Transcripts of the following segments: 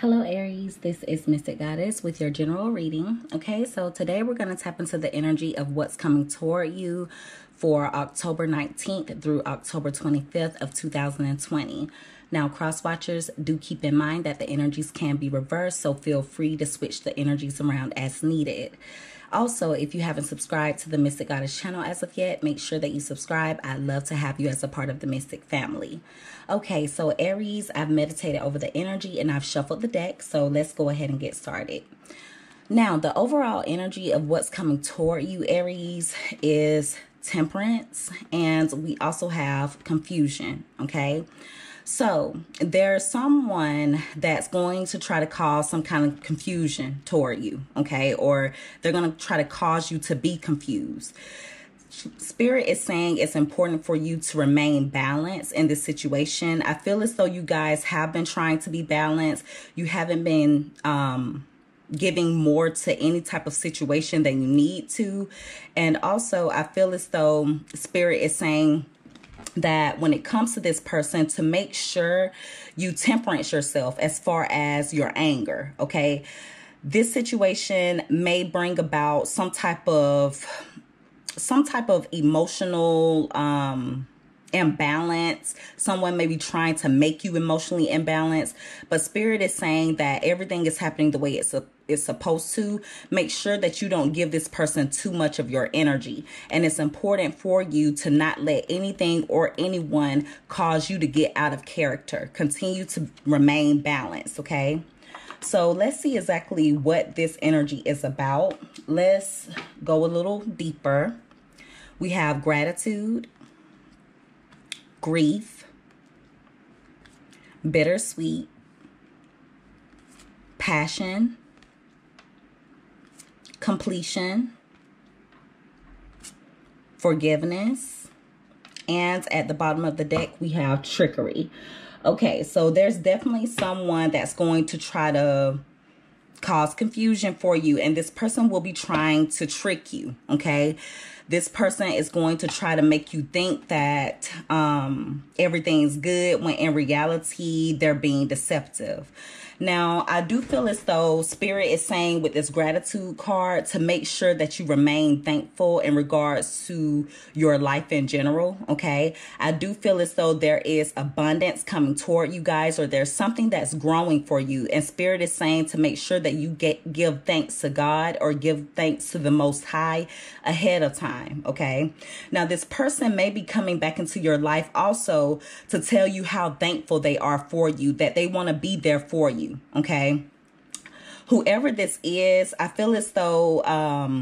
Hello Aries, this is Mystic Goddess with your general reading. Okay, so today we're going to tap into the energy of what's coming toward you for October 19th through October 25th of 2020. Now, cross watchers, do keep in mind that the energies can be reversed, so feel free to switch the energies around as needed. Also, if you haven't subscribed to the Mystic Goddess channel as of yet, make sure that you subscribe. I'd love to have you as a part of the Mystic family. Okay, so Aries, I've meditated over the energy and I've shuffled the deck, so let's go ahead and get started. Now, the overall energy of what's coming toward you, Aries, is temperance, and we also have confusion, okay? So there's someone that's going to try to cause some kind of confusion toward you, okay? Or they're going to try to cause you to be confused. Spirit is saying it's important for you to remain balanced in this situation. I feel as though you guys have been trying to be balanced. You haven't been giving more to any type of situation than you need to. And also, I feel as though Spirit is saying that when it comes to this person, to make sure you temperance yourself as far as your anger, okay? This situation may bring about some type of emotional imbalance. Someone may be trying to make you emotionally imbalanced, but Spirit is saying that everything is happening the way it's supposed to. Make sure that you don't give this person too much of your energy, and it's important for you to not let anything or anyone cause you to get out of character. Continue to remain balanced, okay? So let's see exactly what this energy is about. Let's go a little deeper. We have gratitude, grief, bittersweet, passion, completion, forgiveness, and at the bottom of the deck, we have trickery. Okay, so there's definitely someone that's going to try to cause confusion for you, and this person will be trying to trick you, okay? This person is going to try to make you think that everything's good when in reality they're being deceptive. Now, I do feel as though Spirit is saying with this gratitude card to make sure that you remain thankful in regards to your life in general, okay? I do feel as though there is abundance coming toward you guys, or there's something that's growing for you. And Spirit is saying to make sure that you give thanks to God, or give thanks to the Most High ahead of time, okay? Now, this person may be coming back into your life also to tell you how thankful they are for you, that they want to be there for you. Okay, whoever this is, I feel as though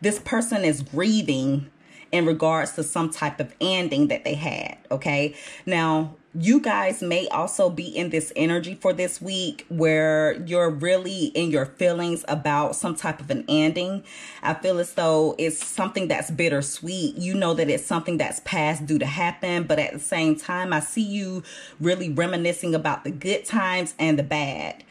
this person is grieving in regards to some type of ending that they had. Okay, now you guys may also be in this energy for this week where you're really in your feelings about some type of an ending. I feel as though it's something that's bittersweet. You know that it's something that's past due to happen, but at the same time, I see you really reminiscing about the good times and the bad.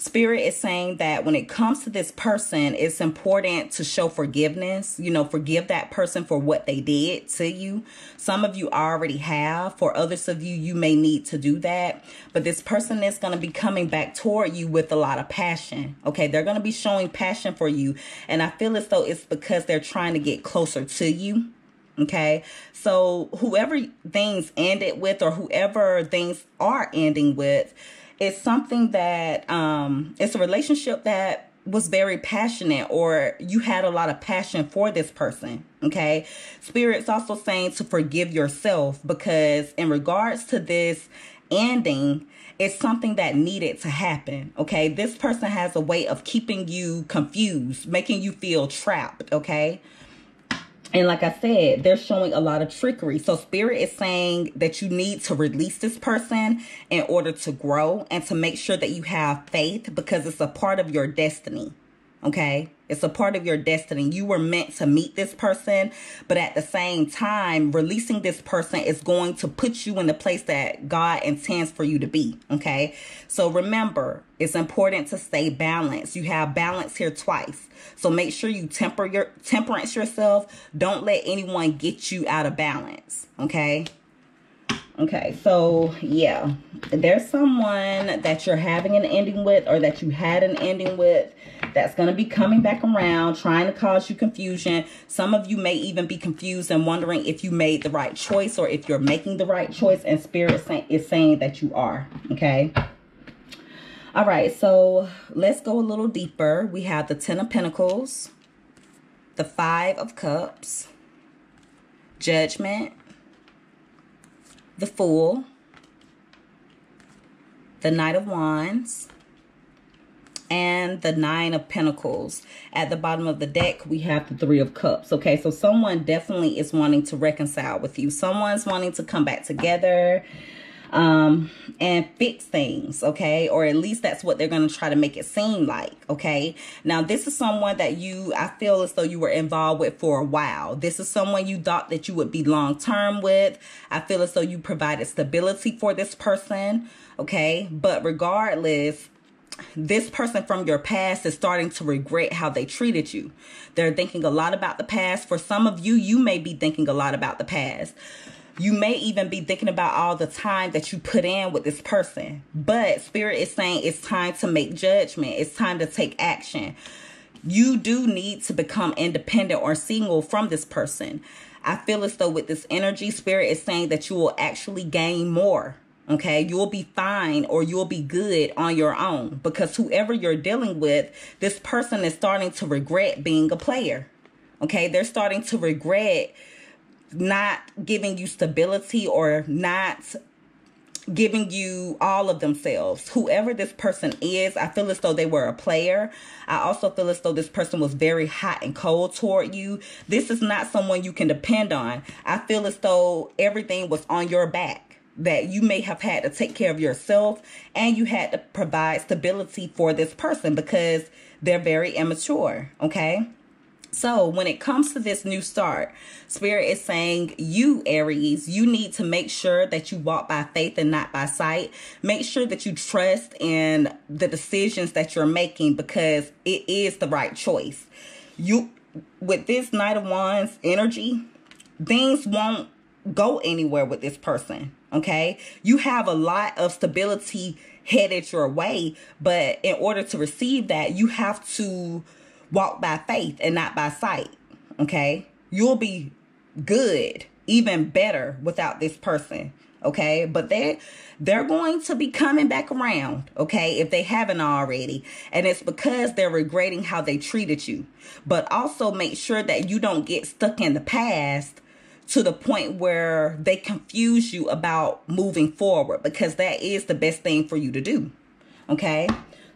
Spirit is saying that when it comes to this person, it's important to show forgiveness. You know, forgive that person for what they did to you. Some of you already have. For others of you, you may need to do that. But this person is going to be coming back toward you with a lot of passion. Okay, they're going to be showing passion for you. And I feel as though it's because they're trying to get closer to you. Okay, so whoever things ended with, or whoever things are ending with, it's something that, it's a relationship that was very passionate, or you had a lot of passion for this person, okay? Spirit's also saying to forgive yourself, because in regards to this ending, it's something that needed to happen, okay? This person has a way of keeping you confused, making you feel trapped, okay? And like I said, they're showing a lot of trickery. So Spirit is saying that you need to release this person in order to grow, and to make sure that you have faith, because it's a part of your destiny, okay? It's a part of your destiny. You were meant to meet this person, but at the same time, releasing this person is going to put you in the place that God intends for you to be, okay? So remember, it's important to stay balanced. You have balance here twice. So make sure you temperance yourself. Don't let anyone get you out of balance, okay? Okay, so yeah, there's someone that you're having an ending with, or that you had an ending with, that's going to be coming back around, trying to cause you confusion. Some of you may even be confused and wondering if you made the right choice, or if you're making the right choice, and Spirit is saying that you are. Okay. All right, so let's go a little deeper. We have the 10 of Pentacles, the 5 of Cups, Judgment, the Fool, the Knight of Wands, and the 9 of Pentacles. At the bottom of the deck, we have the 3 of Cups. Okay, so someone definitely is wanting to reconcile with you. Someone's wanting to come back together and fix things, okay? Or at least that's what they're going to try to make it seem like, okay? Now, this is someone that you, I feel as though you were involved with for a while. This is someone you thought that you would be long-term with. I feel as though you provided stability for this person, okay? But regardless, this person from your past is starting to regret how they treated you. They're thinking a lot about the past. For some of you, you may be thinking a lot about the past. You may even be thinking about all the time that you put in with this person. But Spirit is saying it's time to make judgment. It's time to take action. You do need to become independent or single from this person. I feel as though with this energy, Spirit is saying that you will actually gain more. Okay, you will be fine, or you'll be good on your own, because whoever you're dealing with, this person is starting to regret being a player. Okay, they're starting to regret not giving you stability, or not giving you all of themselves. Whoever this person is, I feel as though they were a player. I also feel as though this person was very hot and cold toward you. This is not someone you can depend on. I feel as though everything was on your back, that you may have had to take care of yourself, and you had to provide stability for this person because they're very immature, okay? So when it comes to this new start, Spirit is saying, you, Aries, you need to make sure that you walk by faith and not by sight. Make sure that you trust in the decisions that you're making, because it is the right choice. You, with this Knight of Wands energy, things won't go anywhere with this person, okay? You have a lot of stability headed your way, but in order to receive that, you have to walk by faith and not by sight, okay? You'll be good, even better without this person, okay? But they're going to be coming back around, okay, if they haven't already. And it's because they're regretting how they treated you. But also make sure that you don't get stuck in the past to the point where they confuse you about moving forward, because that is the best thing for you to do, okay?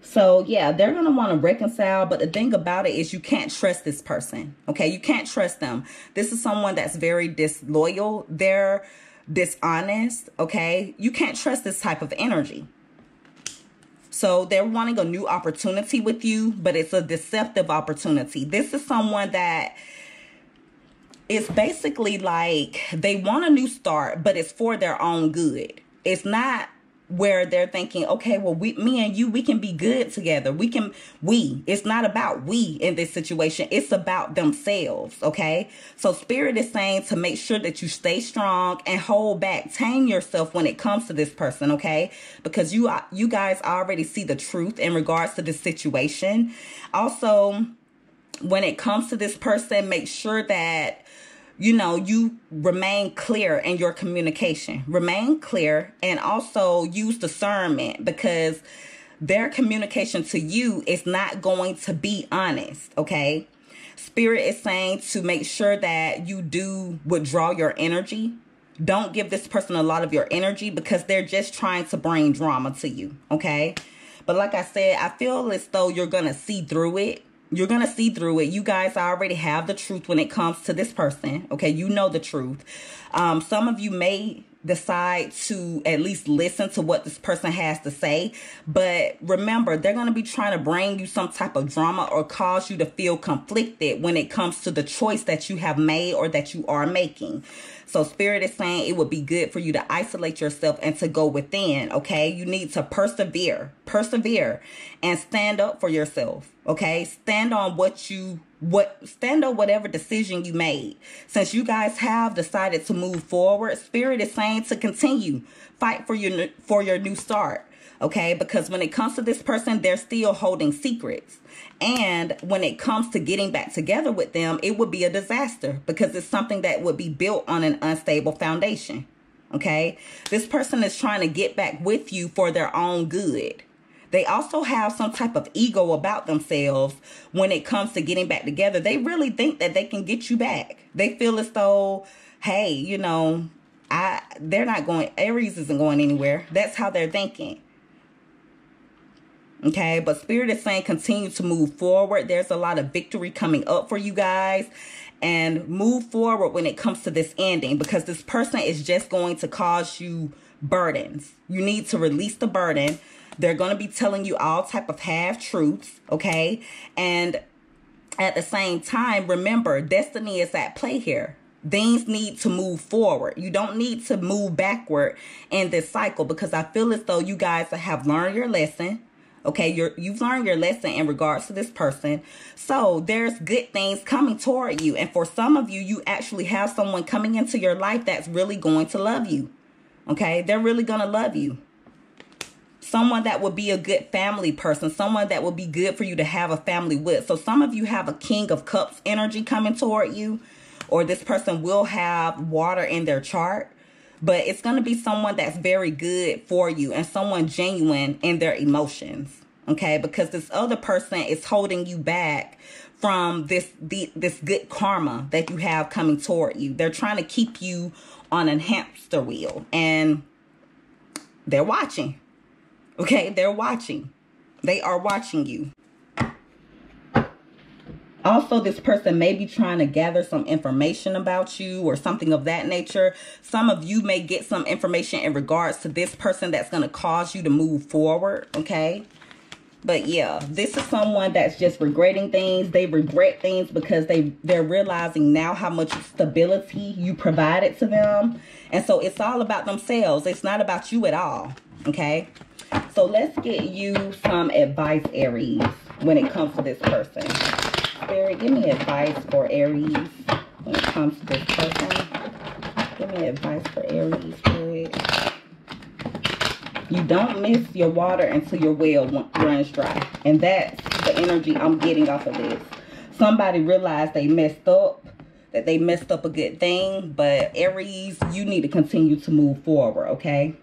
So, yeah, they're going to want to reconcile. But the thing about it is you can't trust this person, okay? You can't trust them. This is someone that's very disloyal. They're dishonest, okay? You can't trust this type of energy. So they're wanting a new opportunity with you, but it's a deceptive opportunity. This is someone that is basically like they want a new start, but it's for their own good. It's not where they're thinking, okay, well, me and you, we can be good together. It's not about we in this situation. It's about themselves, okay? So Spirit is saying to make sure that you stay strong and hold back, tame yourself when it comes to this person, okay? Because you guys already see the truth in regards to this situation. Also, when it comes to this person, make sure that you know, you remain clear in your communication. Remain clear, and also use discernment, because their communication to you is not going to be honest, okay? Spirit is saying to make sure that you do withdraw your energy. Don't give this person a lot of your energy, because they're just trying to bring drama to you, okay? But like I said, I feel as though you're going to see through it. You're going to see through it. You guys already have the truth when it comes to this person. Okay, you know the truth. Some of you may decide to at least listen to what this person has to say. But remember, they're going to be trying to bring you some type of drama or cause you to feel conflicted when it comes to the choice that you have made or that you are making. So Spirit is saying it would be good for you to isolate yourself and to go within, okay? You need to persevere, and stand up for yourself, okay? Stand on what you stand on whatever decision you made. Since you guys have decided to move forward, Spirit is saying to continue. Fight for your new start. Okay, because when it comes to this person, they're still holding secrets. And when it comes to getting back together with them, it would be a disaster because it's something that would be built on an unstable foundation. Okay, this person is trying to get back with you for their own good. They also have some type of ego about themselves when it comes to getting back together. They really think that they can get you back. They feel as though, hey, you know, Aries isn't going anywhere. That's how they're thinking. Okay, but Spirit is saying continue to move forward. There's a lot of victory coming up for you guys. And move forward when it comes to this ending, because this person is just going to cause you burdens. You need to release the burden. They're going to be telling you all type of half-truths, okay? And at the same time, remember, destiny is at play here. Things need to move forward. You don't need to move backward in this cycle, because I feel as though you guys have learned your lesson. Okay, you've learned your lesson in regards to this person. So there's good things coming toward you. And for some of you, you actually have someone coming into your life that's really going to love you. Okay, they're really going to love you. Someone that would be a good family person. Someone that would be good for you to have a family with. So some of you have a King of Cups energy coming toward you. Or this person will have water in their chart. But it's going to be someone that's very good for you and someone genuine in their emotions, okay? Because this other person is holding you back from this good karma that you have coming toward you. They're trying to keep you on a hamster wheel, and they're watching, okay? They're watching. They are watching you. Also, this person may be trying to gather some information about you or something of that nature. Some of you may get some information in regards to this person that's going to cause you to move forward, okay? But yeah, this is someone that's just regretting things. They regret things because they're realizing now how much stability you provided to them. And so it's all about themselves. It's not about you at all, okay? So let's get you some advice, Aries, when it comes to this person. Spirit, give me advice for Aries when it comes to this person. Give me advice for Aries, Spirit. You don't miss your water until your well runs dry. And that's the energy I'm getting off of this. Somebody realized they messed up, that they messed up a good thing. But Aries, you need to continue to move forward, okay?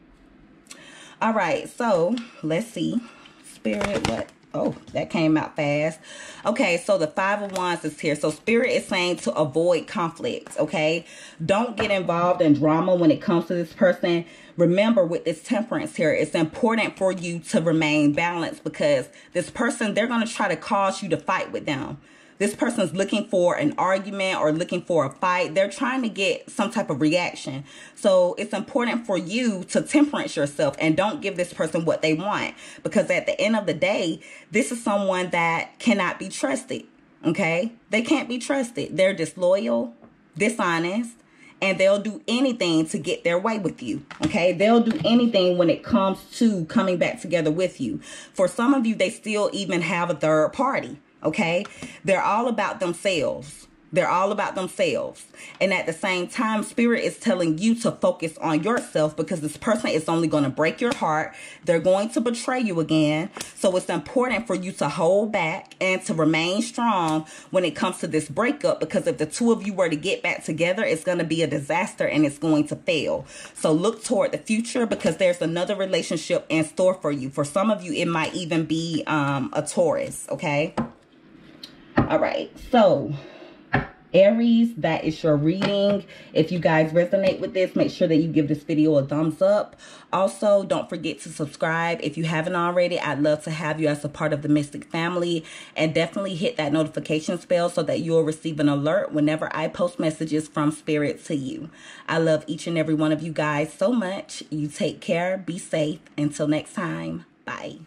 All right, so let's see. Spirit, what? Oh, that came out fast. Okay, so the Five of Wands is here. So Spirit is saying to avoid conflicts, okay? Don't get involved in drama when it comes to this person. Remember, with this Temperance here, it's important for you to remain balanced, because this person, they're going to try to cause you to fight with them. This person's looking for an argument or looking for a fight. They're trying to get some type of reaction. So it's important for you to temperance yourself and don't give this person what they want. Because at the end of the day, this is someone that cannot be trusted, okay? They can't be trusted. They're disloyal, dishonest, and they'll do anything to get their way with you, okay? They'll do anything when it comes to coming back together with you. For some of you, they still even have a third party. Okay, they're all about themselves. They're all about themselves. And at the same time, Spirit is telling you to focus on yourself, because this person is only going to break your heart. They're going to betray you again. So it's important for you to hold back and to remain strong when it comes to this breakup, because if the two of you were to get back together, it's going to be a disaster and it's going to fail. So look toward the future, because there's another relationship in store for you. For some of you, it might even be a Taurus, okay? All right, so Aries, that is your reading. If you guys resonate with this, make sure that you give this video a thumbs up. Also, don't forget to subscribe if you haven't already. I'd love to have you as a part of the Mystic Family. And definitely hit that notification bell so that you'll receive an alert whenever I post messages from Spirit to you. I love each and every one of you guys so much. You take care. Be safe. Until next time. Bye.